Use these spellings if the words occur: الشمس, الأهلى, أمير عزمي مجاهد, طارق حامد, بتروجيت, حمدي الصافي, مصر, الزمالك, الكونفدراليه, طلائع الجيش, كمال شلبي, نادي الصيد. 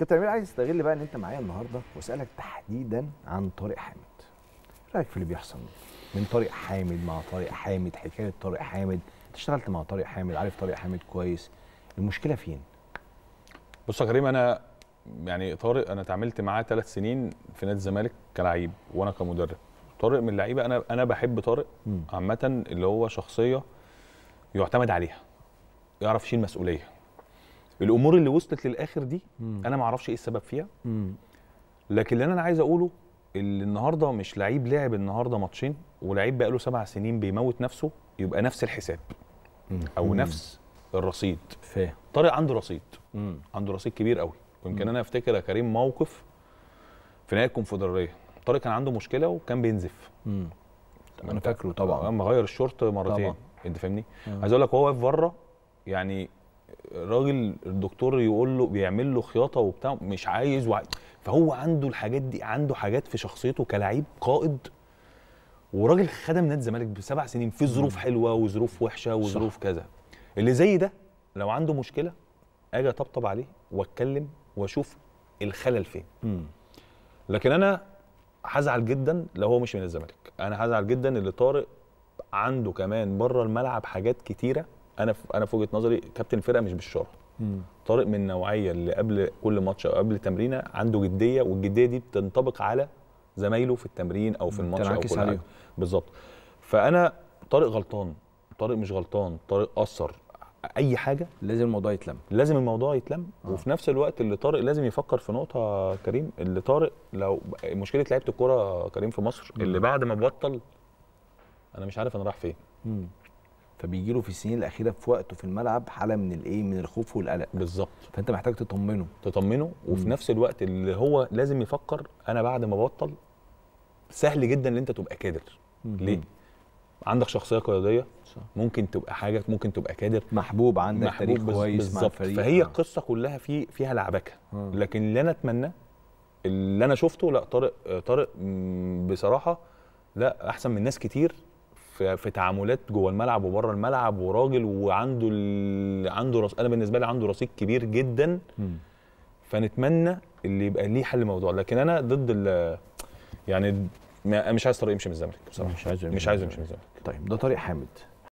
كابتن امير، عايز استغل بقى ان انت معايا النهارده واسالك تحديدا عن طارق حامد. رايك في اللي بيحصل من طارق حامد، مع طارق حامد، حكايه طارق حامد، انت اشتغلت مع طارق حامد، عارف طارق حامد كويس، المشكله فين؟ بص يا كريم، انا يعني طارق انا اتعاملت معاه 3 سنين في نادي الزمالك كلاعب وانا كمدرب. طارق من اللعيبه، انا بحب طارق عامه، اللي هو شخصيه يعتمد عليها، يعرف يشيل مسؤوليه. الامور اللي وصلت للاخر دي انا ما اعرفش ايه السبب فيها، لكن اللي انا عايز اقوله اللي النهارده مش لعيب لاعب النهارده ماتشين ولعيب بقاله 7 سنين بيموت نفسه يبقى نفس الحساب او نفس الرصيد. طارق عنده رصيد، عنده رصيد كبير قوي. ويمكن انا افتكر يا كريم موقف في نهائي الكونفدراليه، طارق كان عنده مشكله وكان بينزف. انا فاكره طبعا، اما غير الشورت مرتين طبعا. انت فاهمني؟ عايز اقول لك هو واقف بره، يعني الراجل الدكتور يقول له بيعمل له خياطه وبتاع، مش عايز فهو عنده الحاجات دي، عنده حاجات في شخصيته كلاعب قائد وراجل خدم نادي الزمالك ب7 سنين في ظروف حلوه وظروف وحشه وظروف كذا. اللي زي ده لو عنده مشكله اجي اطبطب عليه واتكلم واشوف الخلل فين. لكن انا هزعل جدا لو هو مش من الزمالك، انا هزعل جدا اللي طارق عنده كمان بره الملعب حاجات كتيره. انا في وجهه نظري كابتن الفرقه مش بالشر. طارق من النوعيه اللي قبل كل ماتش او قبل تمرينه عنده جديه، والجديه دي بتنطبق على زمايله في التمرين او في الماتش او كل حاجه بالظبط. فانا طارق غلطان، طارق مش غلطان، طارق قصر اي حاجه، لازم الموضوع يتلم، لازم الموضوع يتلم. وفي نفس الوقت اللي طارق لازم يفكر في نقطه كريم، اللي طارق لو مشكله لعيبه الكوره كريم في مصر اللي بعد ما بطل انا مش عارف انا رايح فين. فبيجي له في السنين الاخيره في وقته في الملعب حاله من الايه، من الخوف والقلق بالظبط. فانت محتاج تطمنه وفي نفس الوقت اللي هو لازم يفكر انا بعد ما بطل. سهل جدا ان انت تبقى كادر، ليه؟ عندك شخصيه قياديه، ممكن تبقى حاجه، ممكن تبقى كادر، محبوب، عندك تاريخ كويس مع الفريق. فهي القصه كلها فيها لعبكه. لكن اللي انا اتمناه اللي انا شفته، لا طارق بصراحه لا احسن من ناس كتير في تعاملات جوه الملعب وبره الملعب، وراجل وعنده انا بالنسبه لي عنده رصيد كبير جدا. فنتمنى اللي يبقى ليه حل الموضوع. لكن انا ضد يعني مش عايز طارق يمشي من الزمالك بصراحه، مش عايزه يمشي من الزمالك. طيب ده طارق حامد.